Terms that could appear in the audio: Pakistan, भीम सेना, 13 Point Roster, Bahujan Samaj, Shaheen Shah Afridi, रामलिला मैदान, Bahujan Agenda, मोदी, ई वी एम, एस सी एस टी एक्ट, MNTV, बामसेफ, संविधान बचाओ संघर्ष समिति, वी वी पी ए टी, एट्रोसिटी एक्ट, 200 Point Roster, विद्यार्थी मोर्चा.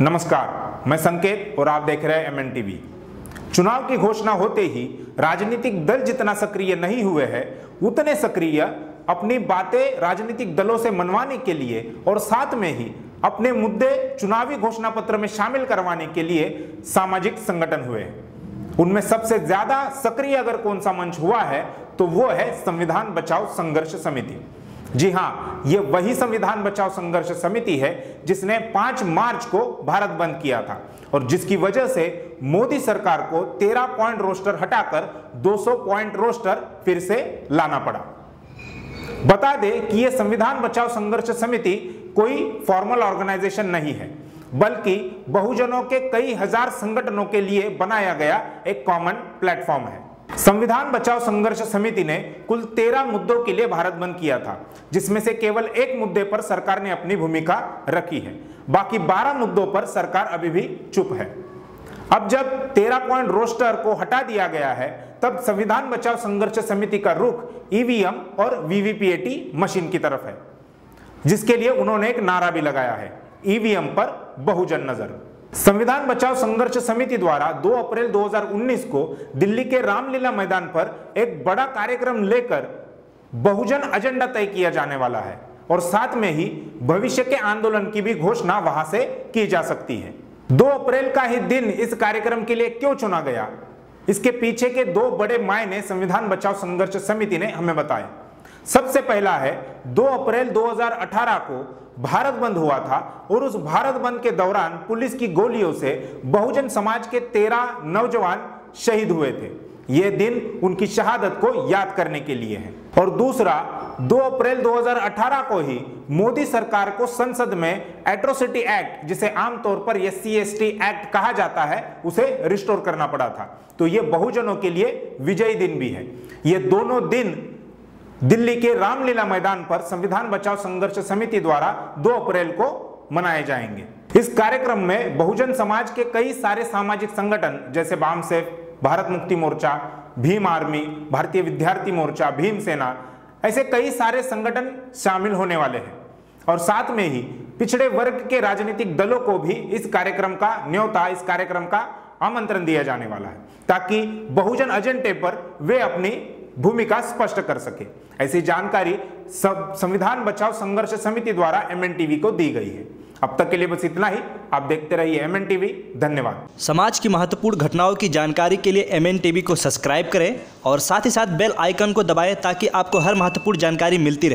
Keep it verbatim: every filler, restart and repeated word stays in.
नमस्कार, मैं संकेत और आप देख रहे हैं एम एन टी वी। चुनाव की घोषणा होते ही राजनीतिक दल जितना सक्रिय नहीं हुए हैं उतने सक्रिय अपनी बातें राजनीतिक दलों से मनवाने के लिए और साथ में ही अपने मुद्दे चुनावी घोषणा पत्र में शामिल करवाने के लिए सामाजिक संगठन हुए। उनमें सबसे ज्यादा सक्रिय अगर कौन सा मंच हुआ है तो वो है संविधान बचाओ संघर्ष समिति। जी हाँ, ये वही संविधान बचाओ संघर्ष समिति है जिसने पाँच मार्च को भारत बंद किया था और जिसकी वजह से मोदी सरकार को तेरह पॉइंट रोस्टर हटाकर दो सौ पॉइंट रोस्टर फिर से लाना पड़ा। बता दें कि यह संविधान बचाओ संघर्ष समिति कोई फॉर्मल ऑर्गेनाइजेशन नहीं है, बल्कि बहुजनों के कई हजार संगठनों के लिए बनाया गया एक कॉमन प्लेटफॉर्म है। संविधान बचाओ संघर्ष समिति ने कुल तेरह मुद्दों के लिए भारत बंद किया था, जिसमें से केवल एक मुद्दे पर सरकार ने अपनी भूमिका रखी है। बाकी बारह मुद्दों पर सरकार अभी भी चुप है। अब जब तेरह पॉइंट रोस्टर को हटा दिया गया है, तब संविधान बचाओ संघर्ष समिति का रुख ई वी एम और वी वी पी ए टी machine की तरफ है, जिसके लिए उन्होंने एक नारा भी लगाया है, ई वी एम पर बहुजन नजर। संविधान बचाओ संघर्ष समिति द्वारा दो अप्रैल दो हजार उन्नीस को दिल्ली के रामलीला मैदान पर एक बड़ा कार्यक्रम लेकर बहुजन एजेंडा तय किया जाने वाला है और साथ में ही भविष्य के आंदोलन की भी घोषणा वहां से की जा सकती है। दो अप्रैल का ही दिन इस कार्यक्रम के लिए क्यों चुना गया, इसके पीछे के दो बड़े मायने संविधान बचाओ संघर्ष समिति ने हमें बताए। सबसे पहला है, दो अप्रैल दो हजार अठारह को भारत बंद हुआ था और उस भारत बंद के दौरान पुलिस की गोलियों से बहुजन समाज के तेरह नौजवान शहीद हुए थे। यह दिन उनकी शहादत को याद करने के लिए है। और दूसरा, दो अप्रैल दो हजार अठारह को ही मोदी सरकार को संसद में एट्रोसिटी एक्ट, जिसे आमतौर पर एस सी एस टी एक्ट कहा जाता है, उसे रिस्टोर करना पड़ा था। तो यह बहुजनों के लिए विजयी दिन भी है। ये दोनों दिन दिल्ली के रामलीला मैदान पर संविधान बचाओ संघर्ष समिति द्वारा दो अप्रैल को मनाए जाएंगे। इस कार्यक्रम में बहुजन समाज के कई सारे सामाजिक संगठन जैसे बामसेफ, भारत मुक्ति मोर्चा, भीम आर्मी, भारतीय विद्यार्थी मोर्चा, भीम सेना, ऐसे कई सारे संगठन शामिल होने वाले हैं। और साथ में ही पिछड़े वर्ग के राजनीतिक दलों को भी इस कार्यक्रम का न्योता, इस कार्यक्रम का आमंत्रण दिया जाने वाला है, ताकि बहुजन एजेंडे पर वे अपनी भूमिका स्पष्ट कर सके। ऐसी जानकारी सब संविधान बचाओ संघर्ष समिति द्वारा एम एन टी वी को दी गई है। अब तक के लिए बस इतना ही। आप देखते रहिए एम एन टी वी। धन्यवाद। समाज की महत्वपूर्ण घटनाओं की जानकारी के लिए एम एन टी वी को सब्सक्राइब करें और साथ ही साथ बेल आइकन को दबाएं ताकि आपको हर महत्वपूर्ण जानकारी मिलती रहे।